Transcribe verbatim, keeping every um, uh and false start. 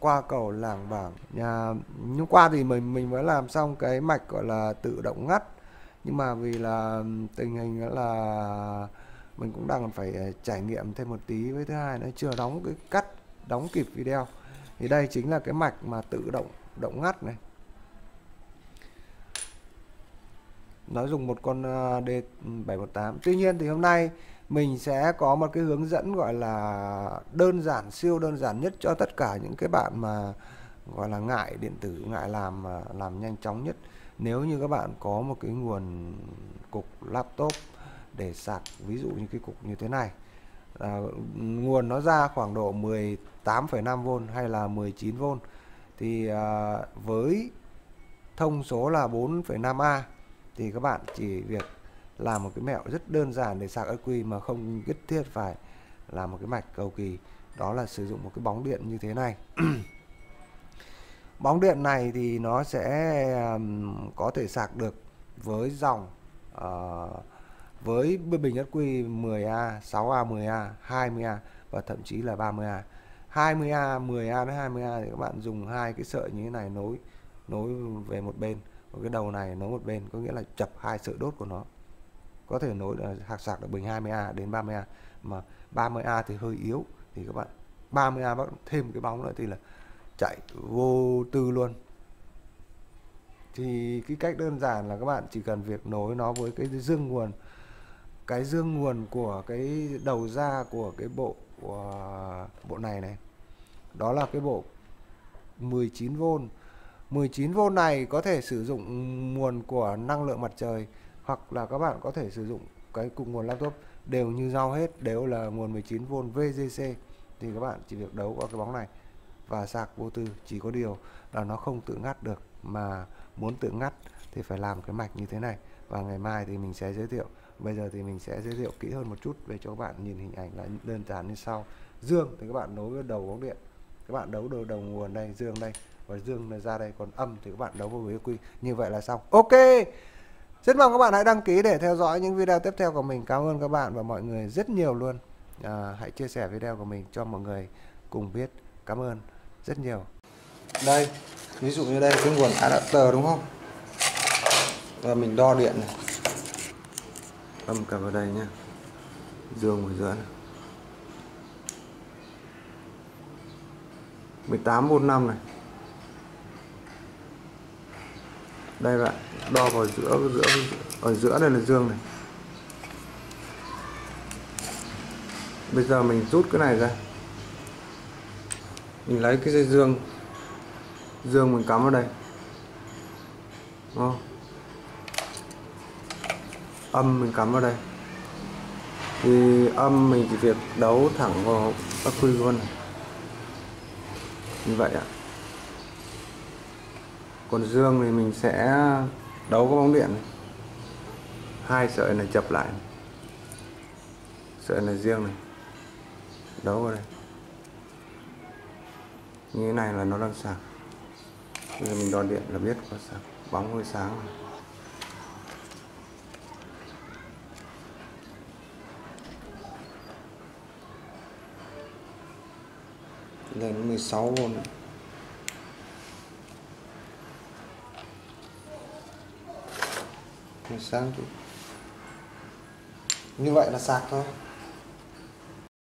qua cầu làng Bảng. Nhà hôm qua thì mình mình mới làm xong cái mạch gọi là tự động ngắt, nhưng mà vì là tình hình là mình cũng đang phải trải nghiệm thêm một tí, với thứ hai nó chưa đóng cái cắt đóng kịp video. Thì đây chính là cái mạch mà tự động động ngắt này. Nó dùng một con D bảy một tám. Tuy nhiên thì hôm nay mình sẽ có một cái hướng dẫn gọi là đơn giản, siêu đơn giản nhất cho tất cả những cái bạn mà gọi là ngại điện tử, ngại làm làm nhanh chóng nhất. Nếu như các bạn có một cái nguồn cục laptop để sạc, ví dụ như cái cục như thế này, à, nguồn nó ra khoảng độ mười tám phẩy năm vôn hay là mười chín vôn, thì à, với thông số là bốn phẩy năm A thì các bạn chỉ việc làm một cái mẹo rất đơn giản để sạc i quy mà không nhất thiết phải làm một cái mạch cầu kỳ, đó là sử dụng một cái bóng điện như thế này. Bóng điện này thì nó sẽ um, có thể sạc được với dòng uh, với bình i quy mười A, sáu A, mười A, hai mươi A và thậm chí là ba mươi A. hai mươi A, mười A đến hai mươi A thì các bạn dùng hai cái sợi như thế này nối nối về một bên, còn cái đầu này nối một bên, có nghĩa là chập hai sợi đốt của nó. Có thể nối hạc sạc được bình hai mươi A đến ba mươi A, mà ba mươi A thì hơi yếu thì các bạn ba mươi A bác thêm cái bóng nữa thì là chạy vô tư luôn. Thì cái cách đơn giản là các bạn chỉ cần việc nối nó với cái dương nguồn, cái dương nguồn của cái đầu ra của cái bộ bộ này này, đó là cái bộ mười chín vôn. mười chín vôn này có thể sử dụng nguồn của năng lượng mặt trời, hoặc là các bạn có thể sử dụng cái cùng nguồn laptop, đều như nhau hết, đều là nguồn mười chín vôn vê giê xê. Thì các bạn chỉ việc đấu qua cái bóng này và sạc vô tư, chỉ có điều là nó không tự ngắt được, mà muốn tự ngắt thì phải làm cái mạch như thế này. Và ngày mai thì mình sẽ giới thiệu, bây giờ thì mình sẽ giới thiệu kỹ hơn một chút về cho các bạn nhìn hình ảnh là đơn giản như sau. Dương thì các bạn nối với đầu bóng điện, các bạn đấu đầu đầu nguồn đây, dương đây, và dương là ra đây, còn âm thì các bạn đấu với i quy. Như vậy là xong. Ok, rất mong các bạn hãy đăng ký để theo dõi những video tiếp theo của mình. Cảm ơn các bạn và mọi người rất nhiều luôn. À, hãy chia sẻ video của mình cho mọi người cùng biết. Cảm ơn rất nhiều. Đây, ví dụ như đây cái nguồn adapter đúng không? Và mình đo điện này. Âm cả vào đây nhá. Dương vào giữa này. mười tám phẩy năm này. Đây bạn, đo vào giữa giữa ở giữa đây là dương này. Bây giờ mình rút cái này ra. Mình lấy cái dây dương dương mình cắm vào đây. Đúng không? Âm mình cắm vào đây. Thì âm mình chỉ việc đấu thẳng vào các quy luôn này. Như vậy ạ. Còn dương thì mình sẽ đấu cái bóng điện này. Hai sợi này chập lại. Sợi này riêng này. Đấu vào đây. Như thế này là nó đang sạc. Bây giờ mình đo điện là biết có sạc. Bóng hơi sáng này. Lên mười sáu vôn nữa. Sáng. Như vậy là sạc thôi.